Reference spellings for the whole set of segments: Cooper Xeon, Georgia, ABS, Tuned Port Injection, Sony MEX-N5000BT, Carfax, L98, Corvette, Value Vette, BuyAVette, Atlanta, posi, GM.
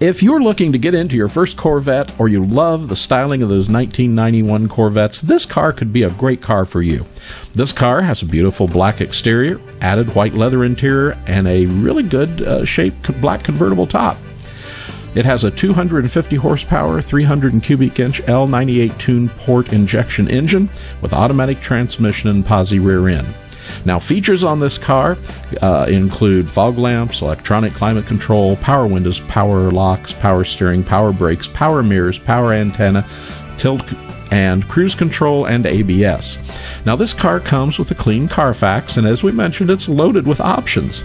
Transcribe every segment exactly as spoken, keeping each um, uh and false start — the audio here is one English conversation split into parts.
If you're looking to get into your first Corvette, or you love the styling of those nineteen ninety-one Corvettes, this car could be a great car for you. This car has a beautiful black exterior, added white leather interior, and a really good uh, shaped black convertible top. It has a two hundred fifty horsepower, three hundred cubic inch L ninety-eight tuned port injection engine with automatic transmission and posi rear end. Now, features on this car uh, include fog lamps, electronic climate control, power windows, power locks, power steering, power brakes, power mirrors, power antenna, tilt and cruise control, and A B S. Now, this car comes with a clean Carfax, and as we mentioned, it's loaded with options.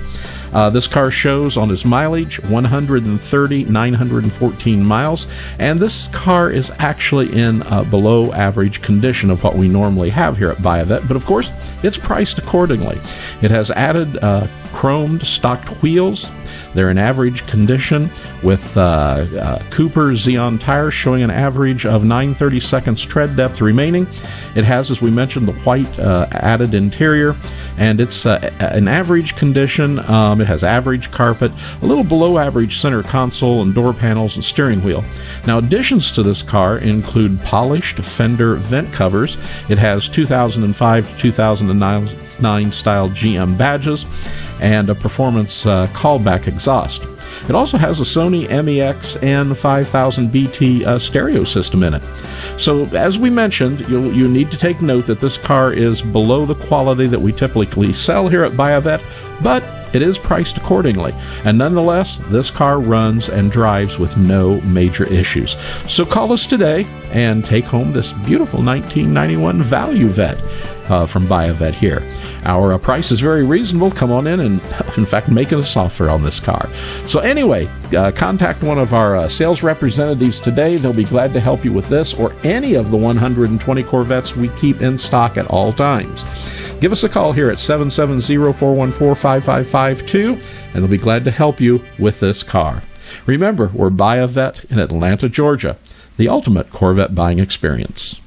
Uh, this car shows on its mileage one hundred thirty thousand nine hundred fourteen miles, and this car is actually in uh, below average condition of what we normally have here at BuyAVette, but of course, it's priced accordingly. It has added uh, chromed stocked wheels. They're in average condition with uh, uh, Cooper Xeon tires showing an average of nine thirty-seconds tread depth remaining. It has, as we mentioned, the white uh, added interior, and it's uh, an average condition. Um, it has average carpet, a little below average center console and door panels and steering wheel. Now, additions to this car include polished fender vent covers. It has two thousand five to two thousand nine style G M badges and a performance uh, callback exhaust. It also has a Sony M E X N five thousand B T uh, stereo system in it. So, as we mentioned, you'll, you need to take note that this car is below the quality that we typically sell here at BuyAVette, but it is priced accordingly. And nonetheless, this car runs and drives with no major issues. So call us today and take home this beautiful nineteen ninety-one ValueVette uh, from BuyAVette here. Our uh, price is very reasonable. Come on in and, in fact, make us an offer on this car. So anyway, uh, contact one of our uh, sales representatives today. They'll be glad to help you with this or any of the one hundred twenty Corvettes we keep in stock at all times. Give us a call here at seven seven zero, four one four, five five five two, and they'll be glad to help you with this car. Remember, we're BuyAVette in Atlanta, Georgia, the ultimate Corvette buying experience.